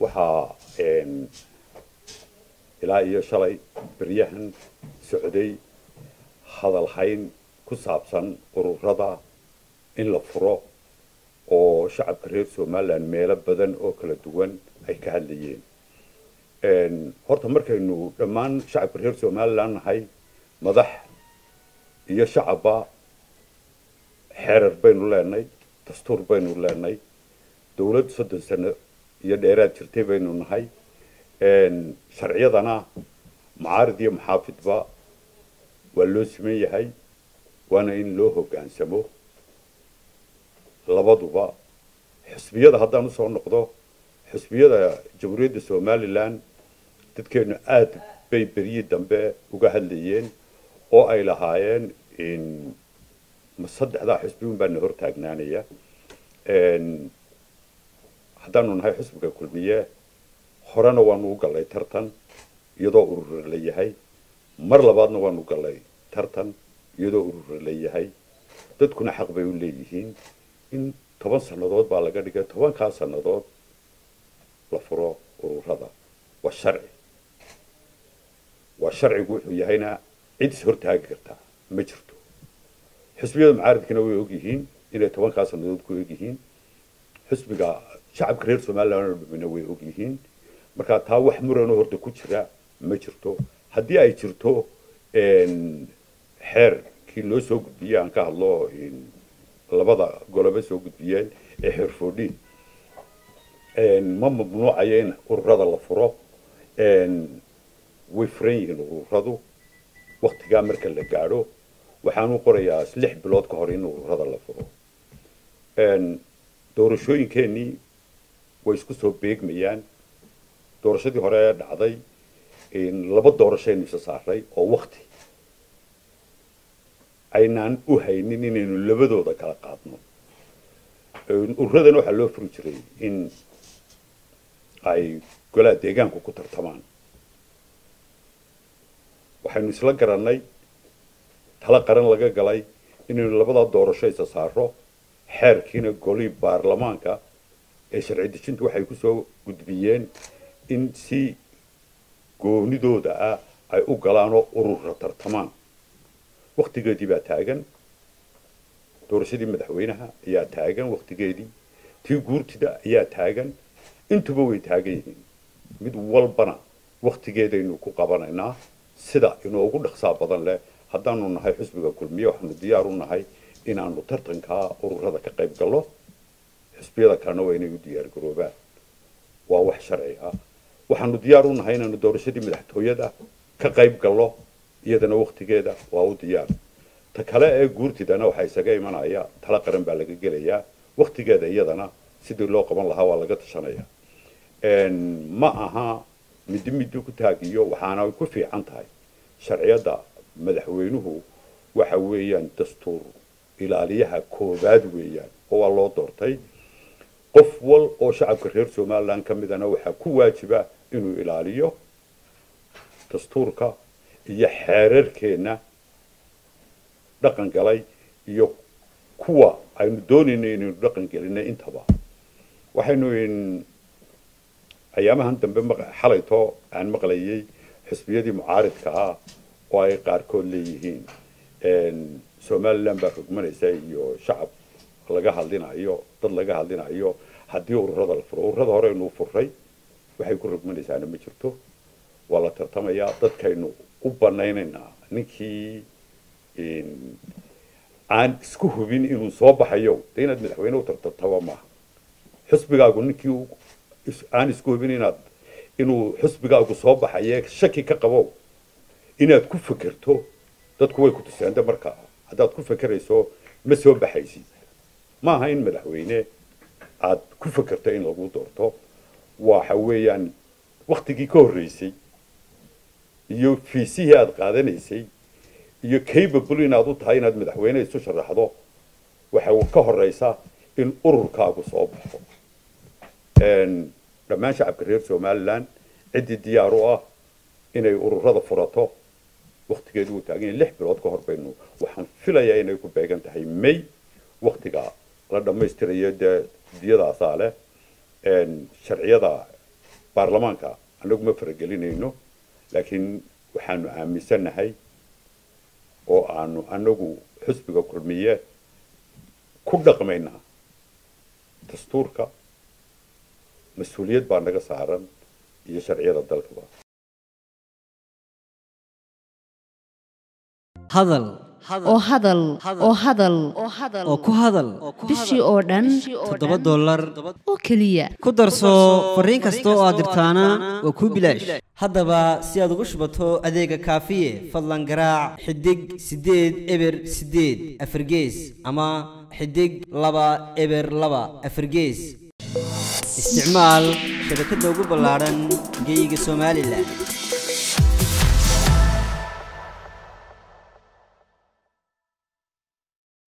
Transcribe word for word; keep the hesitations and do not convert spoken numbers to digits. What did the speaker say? وحا إلى إيو شلي بريحن سعودي هذا الحين كسابسا قروردا إن لفرو أو شعب كرير سومالا ميلا بدن أو كلا دوان أي كهاليين هورتا مركا إنو دمان شعب كرير سومالا هاي مدح إيو شعبا حرر بينو لاني دستور بينو لاني دولة سدن سنة إيو ديرات شرتي بينو نهاي شرعيضنا معارض محافظ با واللوسمية هاي وانا إن لوهو كان سموه لبضو با حسبية ده هدا نصو نقضو حسبية ده جمهورية سومالي لان تدكي إنو آد بي بريد دنبه وقاهليين أو أي لهايين إن مصدح ده حسبيون بانهور تاقنانية إن هدا ننهاي حسبك كلمية horena waanu galay tartan iyadoo urur leeyahay mar labaadna waanu galay tartan iyadoo urur leeyahay dadkuna xaq bay u leeyihiin in toban sanadood baa laga dhigay toban ka sanadood la furo ururada wa sharci wa sharcigu wuxuu yahayna cid hortaagi karta ma jirto xisbiyada mucaaradkana way ogyihiin inay toban ka sanadood ku ogyihiin xisbiga shacabka reer Soomaaliya way ogyihiin marka taa wax murano horta ku jira ma jirto hadii ay jirto een xeer ki loo soo gudbiyo aan ka hadlo in labada golob soo gudbiyeen ee xirfoodi een ma mabnuu ayeen ururada la furo een way free ururadu waqtiga marka la gaaro waxaan u qorayaa lix bilood ka hor in ururada la furo een doorashooyinkeeni way isku soo beegmayaan doorashadii hore dhacday in laba doorasho ay soo saaray oo waqti aynaan u haynin inaynu labadooda kala qaadno ururadan waxa loo furi jiray in ay kala deegaanka ku tartamaan waxaynu isla garanay tala qaran laga galay inaynu labada doorasho ay soo saaro xeerkiina goli baarlamaanka ee sharci dejinta waxay ku soo gudbiyeen in si goonidooda ah ay u galaano urur tartamaan waqtigeedii baa taagan doorashadii madaxweynaha ayaa taagan waqtigeedii tii guurtida ayaa taagan intuba way taagan yihiin mid walbana waqtigeedaynu ku qabanaynaa sida inuu ugu dhaqsaa badan leh haddaanu nahay xisbiga kulmiye waxaanu diyaar u nahay inaanu tartanka ururada ka qayb galno xisbiyada kalena waa inay u diyaar garoobaan waa wax sharci ah waxaanu diyaar u nahay inaanu doorashadii madaxtooyada ka qayb galno iyadana waqtigeeda waa u diyaar ta kale ee guurtidana waxa isaga imanaya tala qaran baa laga gelaya waqtigeeda iyadana sidii loo qaban lahaa waa laga tashanaya een ma aha mid mid ku taagiyo waxaana ku fiican tahay sharciyada madaxweynuhu waxa weeyaan dastuur ilaaliyaha koobaad weeyaan oo waa loo doortay qof wal oo shacabka reer Soomaaliland kamidana waxa ku waajiba inuu ilaaliyo dastuurka iyo xeerarkeena dhaqan galay iyo kuwa aynu doonayno inuu dhaqan galina intaba waxaynu in ayaamahan dambe xalayto aan maqlayay xisbiyadii mucaaridka ah oo ay qaarkood leeyihiin een Soomaaliland baa xukmanaysa iyo shacab laga hadlinayo dad laga hadlinayo hadii ururada la furo ururada hore inuu furay waxay ku rugmanaysaa ma jirto wala tartamaya dadkaynu u banaynayna ninkii in aan isku hubin inuu soo baxayo inaad madaxweyne u tartabto ma xisbigaagu ninkii aan isku hubin inaad inuu xisbigaagu soo baxayo shaki ka qabo inaad ku fikirto dadku way ku tusaanta marka hadaad ku fikirayso ma soo baxaysi ما هين مدحوينه عاد كفكرتين لو دورتو waxa weeyaan waqtigii ka horeysay iyo fiisiga aad qaadanaysay iyo capable inaad u tahay inaad madaxweyne isu sharaxdo waxa uu ka horeysa in ururkaagu soo baxo een dhammaan shacabka reer Soomaaliland cid diyaar u ah inay ururada furato waqtigeedu uu taagan lix bilood ka hor baynu waxaan filayaa inay ku beegan tahay May waqtiga la dhamaystirayo diyada saale ee sharciyada برلمانكا أنو ما فرقلين إنه لكن وحنو عم يسنا هاي أو أنو أنو حسب كرمية كل دقمينا دستورك مسؤولية بارنجا سعران يشرعي ضد الكبار. هذل oo hadal oo hadal oo ku hadal bishii oo dhan todoba dollar oo kaliya ku darso fariin kasta oo aad dirtaana waa ku bilaash haddaba si aad ugu shubato adeega kaafiye fadlan garaac xidig sideed eber sideed afargees ama xidig laba eber laba afargees isticmaal shirkadda ugu ballaaran geyga Soomaaliland.